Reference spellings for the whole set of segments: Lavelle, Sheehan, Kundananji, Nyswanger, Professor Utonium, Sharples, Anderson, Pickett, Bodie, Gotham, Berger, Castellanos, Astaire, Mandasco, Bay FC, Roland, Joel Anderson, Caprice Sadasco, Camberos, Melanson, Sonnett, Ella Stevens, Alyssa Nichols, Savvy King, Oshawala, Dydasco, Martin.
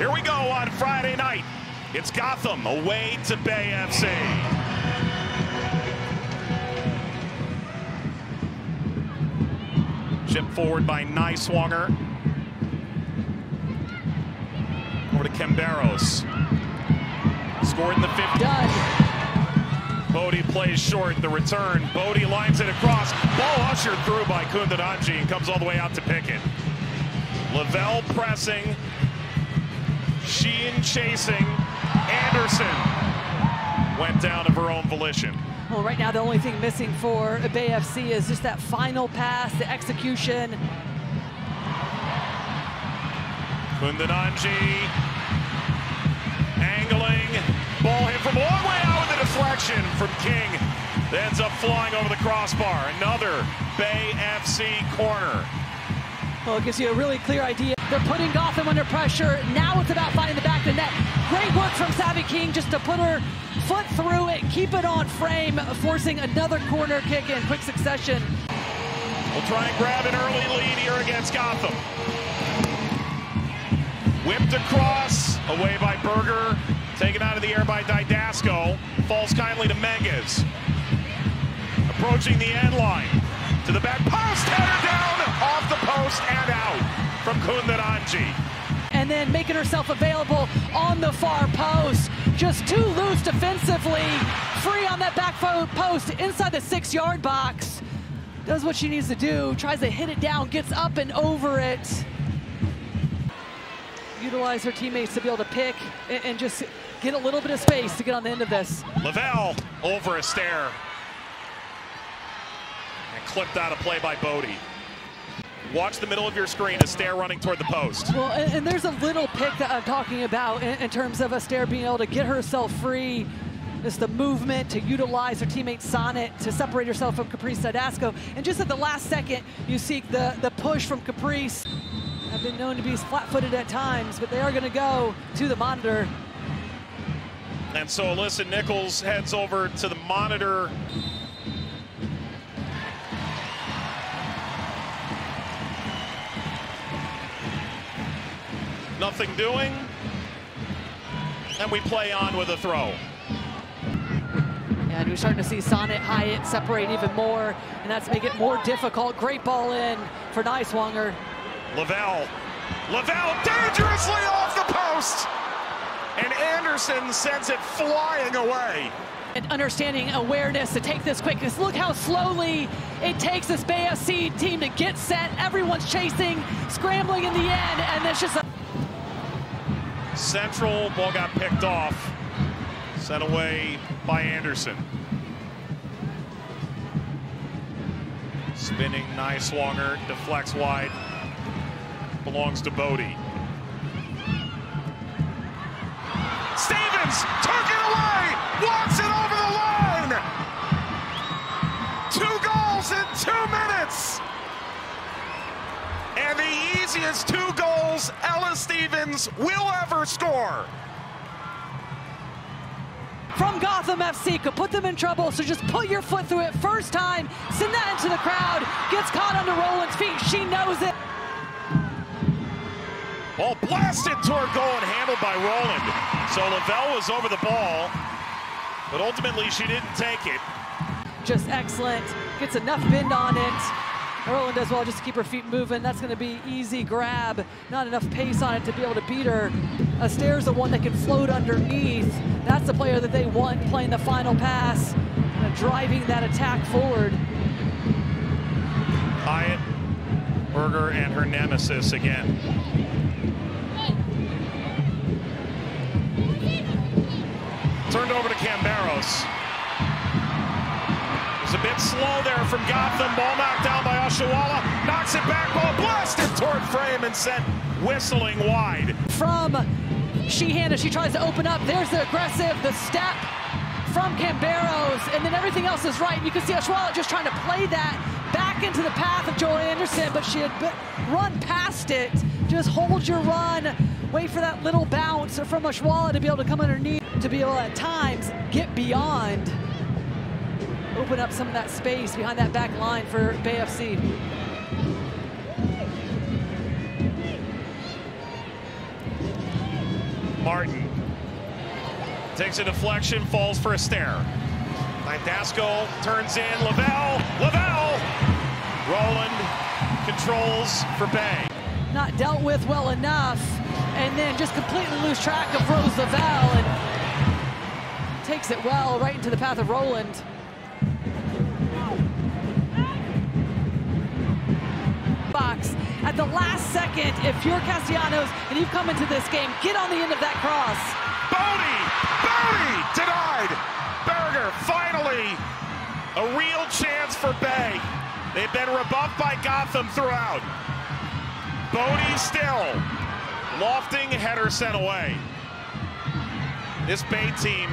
Here we go on Friday night. It's Gotham away to Bay FC. Shipped forward by Nyswanger. Over to Camberos. Scored in the 50. Bodie plays short, the return. Bodie lines it across. Ball ushered through by Kundananji and comes all the way out to Pickett. Lavelle pressing. Sheehan chasing. Anderson went down of her own volition. Well, right now the only thing missing for Bay FC is just that final pass, the execution. Kundananji angling. Ball hit from a long way out with a deflection from King. That ends up flying over the crossbar. Another Bay FC corner. Well, it gives you a really clear idea. They're putting Gotham under pressure. Now it's about finding the back of the net. Great work from Savvy King just to put her foot through it, keep it on frame, forcing another corner kick in quick succession. We'll try and grab an early lead here against Gotham. Whipped across, away by Berger, taken out of the air by Dydasco, falls kindly to Menges. Approaching the end line, to the back post, header down, off the post and out from Kundananji. And then making herself available on the far post, just too loose defensively, free on that back post inside the 6-yard box. Does what she needs to do, tries to hit it down, gets up and over it. Utilize her teammates to be able to pick and just get a little bit of space to get on the end of this. Lavelle over Astaire. And clipped out of play by Bodie. Watch the middle of your screen, Astaire running toward the post. Well, and there's a little pick that I'm talking about in terms of Astaire being able to get herself free. Just the movement to utilize her teammate Sonnett to separate herself from Caprice Sadasco. And just at the last second, you see the push from Caprice. Have been known to be flat-footed at times, but they are going to go to the monitor. And so Alyssa Nichols heads over to the monitor. Nothing doing. And we play on with a throw. And we're starting to see Sonnett, Hyatt separate even more, and that's making it more difficult. Great ball in for Nyswanger. Lavelle dangerously off the post, and Anderson sends it flying away. And understanding awareness to take this quickness. Look how slowly it takes this Bay FC team to get set. Everyone's chasing, scrambling in the end, and it's just a central ball got picked off, sent away by Anderson. Spinning Nyswanger, deflects wide. Belongs to Bodie. Stevens took it away, walks it over the line. 2 goals in 2 minutes. And the easiest 2 goals Ella Stevens will ever score. From Gotham FC, could put them in trouble, so just put your foot through it first time, send that into the crowd, gets caught under Roland's feet, she knows it. Ball blasted toward goal and handled by Roland. So Lavelle was over the ball, but ultimately she didn't take it. Just excellent. Gets enough bend on it. Roland does well just to keep her feet moving. That's going to be easy grab. Not enough pace on it to be able to beat her. Astaire's the one that can float underneath. That's the player that they want playing the final pass. Kind of driving that attack forward. Hyatt, Berger, and her nemesis again. Turned over to Camberos. It's a bit slow there from Gotham. Ball knocked down by Oshawala. Knocks it back. Ball blasted toward frame and sent whistling wide. From Sheehan as she tries to open up. There's the aggressive, the step from Camberos. And then everything else is right. You can see Oshawala just trying to play that back into the path of Joel Anderson. But she had run past it. Just hold your run. Wait for that little bounce from Oshawala to be able to come underneath. To be able to, at times, get beyond, open up some of that space behind that back line for Bay FC. Martin. Takes a deflection, falls for Astaire. Mandasco turns in, Lavelle! Roland controls for Bay. Not dealt with well enough, and then just completely lose track of Rose Lavelle, and takes it well right into the path of Roland. Box at the last second. If you're Castellanos and you've come into this game, get on the end of that cross. Bodie denied. Berger finally a real chance for Bay. They've been rebuffed by Gotham throughout. Bodie still lofting, header sent away. This Bay team,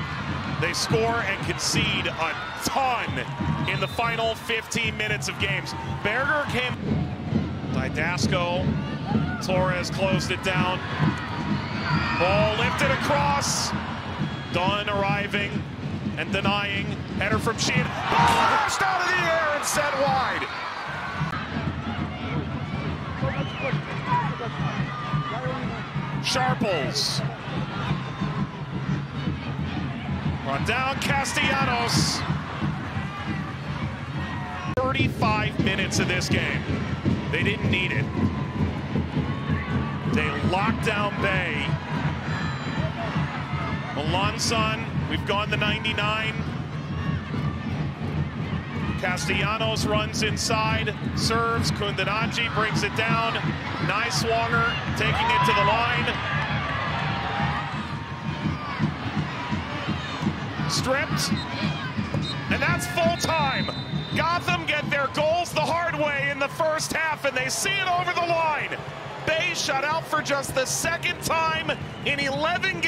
they score and concede a ton in the final 15 minutes of games. Berger came. Dydasco, Torres closed it down. Ball lifted across. Dunn arriving and denying. Header from Sheehan. Ball lashed out of the air and set wide. Sharples. Run down Castellanos. 35 minutes of this game. They didn't need it. They locked down Bay. Melanson, we've gone to 99. Castellanos runs inside, serves. Kundananji brings it down. Nyswanger taking it to the line. Stripped. And that's full time. Gotham get their goals the hard way in the first half, and they see it over the line. Bay shut out for just the second time in 11 games.